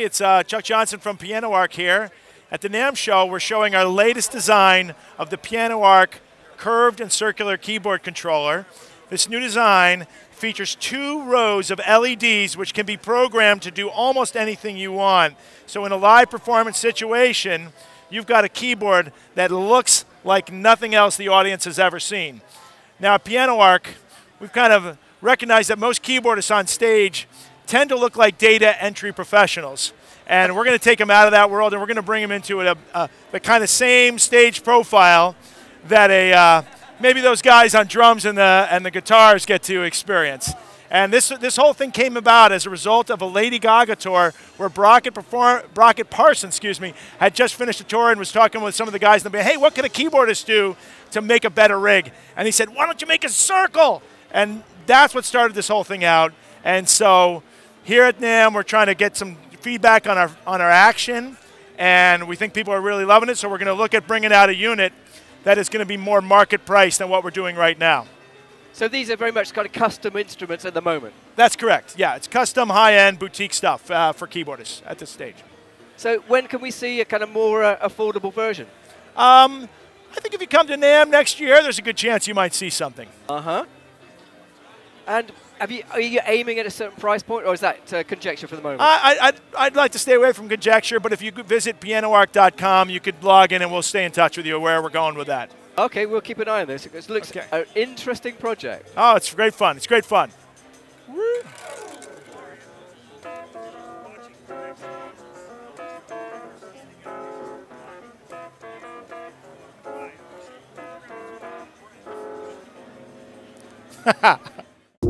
everybody. It's Chuck Johnson from Piano Arc here. At the NAMM Show, we're showing our latest design of the Piano Arc curved and circular keyboard controller. This new design features 2 rows of LEDs which can be programmed to do almost anything you want. So in a live performance situation, you've got a keyboard that looks like nothing else the audience has ever seen. Now at Piano Arc, we've kind of recognized that most keyboardists on stage tend to look like data entry professionals. And we're going to take them out of that world, and we're going to bring them into the kind of same stage profile that maybe those guys on drums and the guitars get to experience. And this whole thing came about as a result of a Lady Gaga tour where Brockett Parsons had just finished a tour and was talking with some of the guys in the band. Hey, what could a keyboardist do to make a better rig? And he said, why don't you make a circle? And that's what started this whole thing out. And so here at NAMM, we're trying to get some feedback on our action, and we think people are really loving it, so we're going to look at bringing out a unit that is going to be more market price than what we're doing right now. So these are very much kind of custom instruments at the moment? That's correct, yeah. It's custom, high-end, boutique stuff for keyboardists at this stage. So when can we see a kind of more affordable version? I think if you come to NAMM next year, there's a good chance you might see something. Uh-huh. And are you aiming at a certain price point, or is that conjecture for the moment? I'd like to stay away from conjecture, but if you could visit pianoarc.com, you could log in and we'll stay in touch with you where we're going with that. Okay, we'll keep an eye on this. It looks okay. An interesting project. Oh, it's great fun. It's great fun. Woo.